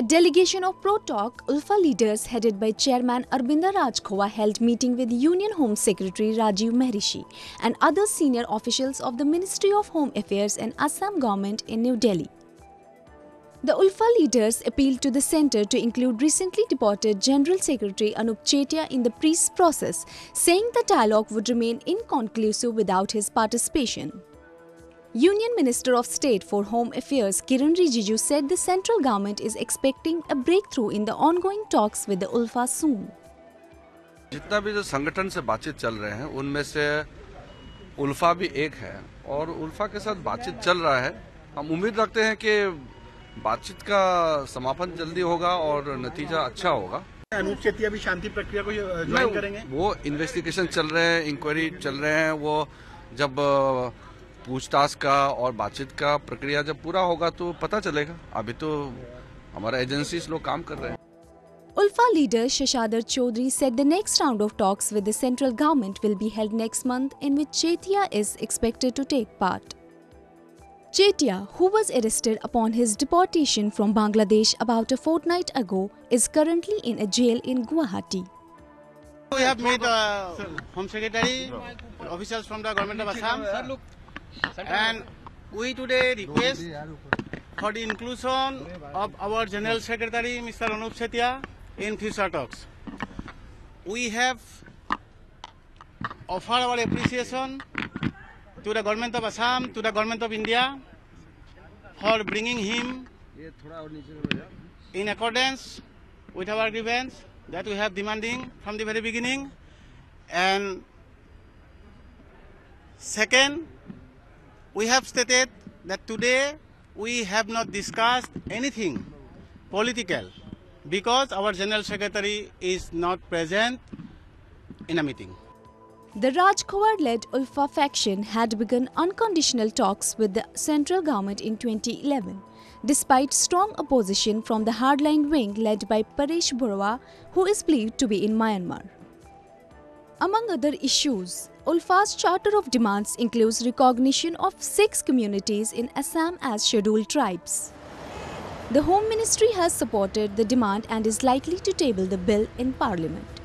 A delegation of pro-talk ULFA leaders headed by Chairman Arabinda Rajkhowa held meeting with Union Home Secretary Rajiv Mehrishi and other senior officials of the Ministry of Home Affairs and Assam government in New Delhi. The ULFA leaders appealed to the centre to include recently deported General Secretary Anup Chetia in the peace process, saying the dialogue would remain inconclusive without his participation. Union Minister of State for Home Affairs Kiren Rijiju said the central government is expecting a breakthrough in the ongoing talks with the ULFA soon. जितना भी जो संगठन से बातचीत चल रहे हैं, उनमें से ULFA भी एक है और ULFA के साथ बातचीत चल रहा है। हम उम्मीद रखते हैं कि बातचीत का समापन जल्दी होगा और नतीजा अच्छा होगा। अनूप चेतिया भी शांति प्रक्रिया को ज्वाइन करेंगे। वो इन्वेस्टिगेशन चल रहे हैं, इंक्वायरी चल रहे हैं। वो जब पूछताछ का और बातचीत का प्रक्रिया जब पूरा होगा तो पता चलेगा। अभी तो हमारा एजेंसीज लोग काम कर रहे हैं। ULFA leader Shashadhar Choudhury said the next round of talks with the central government will be held next month, in which Chetia is expected to take part. Chetia, who was arrested upon his deportation from Bangladesh about a fortnight ago, is currently in a jail in Guwahati. We have met Home Secretary, officials from the government of Assam, and we today request for the inclusion of our General Secretary, Mr. Anup Chetia, in future talks. We have offered our appreciation to the government of Assam, to the government of India, for bringing him in accordance with our grievance that we have demanding from the very beginning. And second, we have stated that today we have not discussed anything political because our General Secretary is not present in a meeting. The Rajkhowa-led ULFA faction had begun unconditional talks with the central government in 2011, despite strong opposition from the hardline wing led by Paresh Baruah, who is believed to be in Myanmar. Among other issues, ULFA's Charter of Demands includes recognition of 6 communities in Assam as scheduled tribes. The Home Ministry has supported the demand and is likely to table the bill in Parliament.